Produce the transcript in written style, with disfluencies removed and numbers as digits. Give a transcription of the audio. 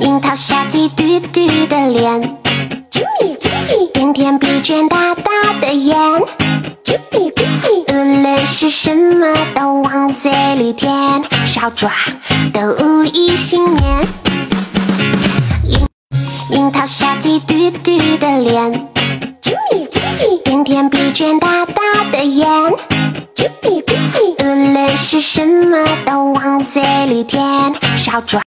樱桃夏季嘟嘟的脸，冬天疲倦大大的眼，无论是什么都往嘴里填，小爪都无一幸免。樱桃夏季嘟嘟的脸，冬天疲倦大大的眼。 无论是什么都往嘴里填，小爪。